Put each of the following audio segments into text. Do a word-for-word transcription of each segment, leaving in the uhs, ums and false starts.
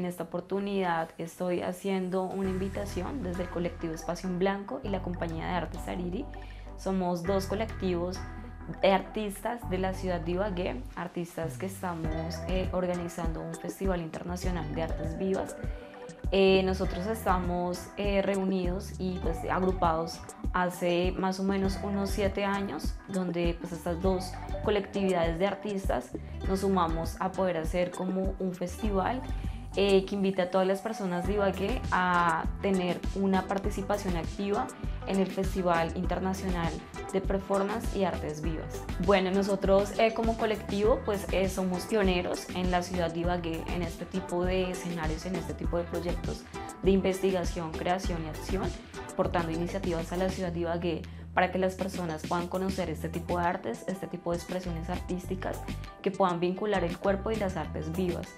En esta oportunidad estoy haciendo una invitación desde el colectivo Espacio en Blanco y la Compañía de Arte Sariri. Somos dos colectivos de artistas de la ciudad de Ibagué, artistas que estamos eh, organizando un Festival Internacional de Artes Vivas. Eh, nosotros estamos eh, reunidos y pues, agrupados hace más o menos unos siete años, donde pues, estas dos colectividades de artistas nos sumamos a poder hacer como un festival Eh, que invita a todas las personas de Ibagué a tener una participación activa en el Festival Internacional de Performance y Artes Vivas. Bueno, nosotros eh, como colectivo pues eh, somos pioneros en la ciudad de Ibagué en este tipo de escenarios, en este tipo de proyectos de investigación, creación y acción, aportando iniciativas a la ciudad de Ibagué para que las personas puedan conocer este tipo de artes, este tipo de expresiones artísticas que puedan vincular el cuerpo y las artes vivas.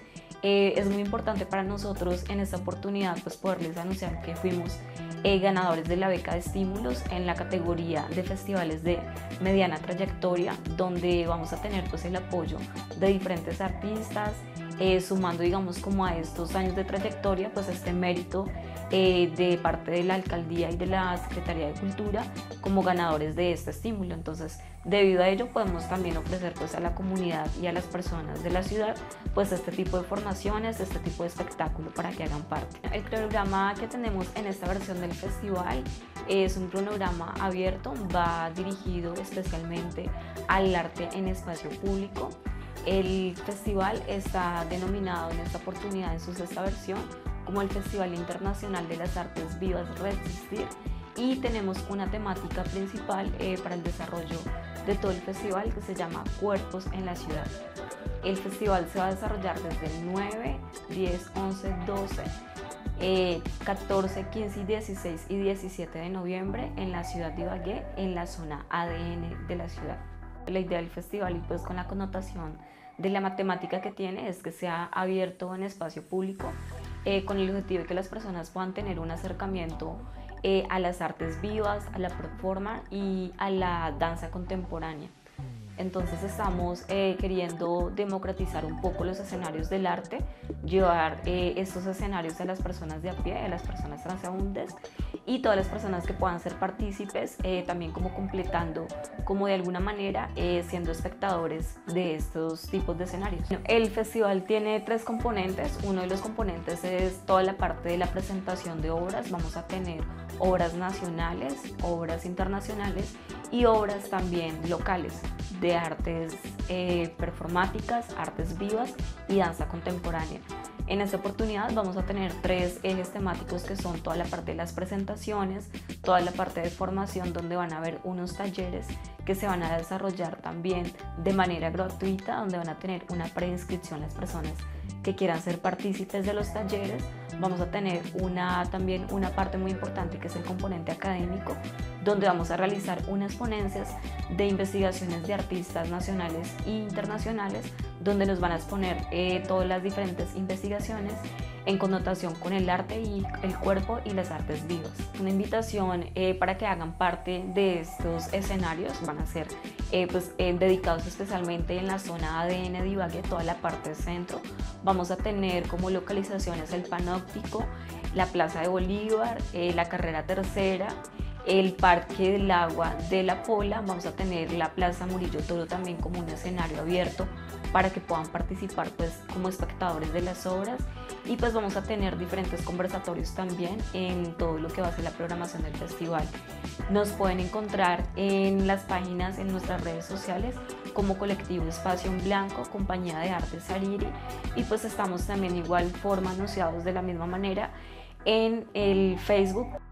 Eh, es muy importante para nosotros en esta oportunidad pues, poderles anunciar que fuimos eh, ganadores de la beca de estímulos en la categoría de festivales de mediana trayectoria, donde vamos a tener pues, el apoyo de diferentes artistas, eh, sumando digamos como a estos años de trayectoria pues este mérito eh, de parte de la alcaldía y de la Secretaría de Cultura como ganadores de este estímulo. Entonces, debido a ello podemos también ofrecer pues, a la comunidad y a las personas de la ciudad pues, este tipo de formaciones, este tipo de espectáculo para que hagan parte. El cronograma que tenemos en esta versión del festival es un cronograma abierto, va dirigido especialmente al arte en espacio público. El festival está denominado en esta oportunidad, en su sexta versión, como el Festival Internacional de las Artes Vivas Red Existir, y tenemos una temática principal eh, para el desarrollo de todo el festival que se llama Cuerpos en la Ciudad. El festival se va a desarrollar desde el nueve, diez, once, doce, eh, catorce, quince, dieciséis y diecisiete de noviembre en la ciudad de Ibagué, en la zona A D N de la ciudad. La idea del festival, y pues con la connotación de la matemática que tiene, es que sea abierto en espacio público eh, con el objetivo de que las personas puedan tener un acercamiento Eh, a las artes vivas, a la performance y a la danza contemporánea. Entonces estamos eh, queriendo democratizar un poco los escenarios del arte, llevar eh, estos escenarios a las personas de a pie, a las personas transeúntes y todas las personas que puedan ser partícipes, eh, también como completando, como de alguna manera eh, siendo espectadores de estos tipos de escenarios. El festival tiene tres componentes. Uno de los componentes es toda la parte de la presentación de obras. Vamos a tener obras nacionales, obras internacionales y obras también locales de artes eh, performáticas, artes vivas y danza contemporánea. En esta oportunidad vamos a tener tres ejes temáticos que son toda la parte de las presentaciones, toda la parte de formación donde van a haber unos talleres que se van a desarrollar también de manera gratuita, donde van a tener una preinscripción las personas que quieran ser partícipes de los talleres. Vamos a tener una, también una parte muy importante que es el componente académico, donde vamos a realizar unas ponencias de investigaciones de artistas nacionales e internacionales, donde nos van a exponer eh, todas las diferentes investigaciones en connotación con el arte y el cuerpo y las artes vivas. Una invitación eh, para que hagan parte de estos escenarios. Van a ser eh, pues, eh, dedicados especialmente en la zona A D N de Ibagué, toda la parte del centro. Vamos a tener como localizaciones el Panóptico, la Plaza de Bolívar, eh, la Carrera Tercera, el Parque del Agua de la Pola. Vamos a tener la Plaza Murillo Toro también como un escenario abierto para que puedan participar pues, como espectadores de las obras, y pues vamos a tener diferentes conversatorios también en todo lo que va a ser la programación del festival. Nos pueden encontrar en las páginas, en nuestras redes sociales como colectivo Espacio en Blanco, Compañía de Arte Sariri, y pues estamos también igual forma anunciados de la misma manera en el Facebook.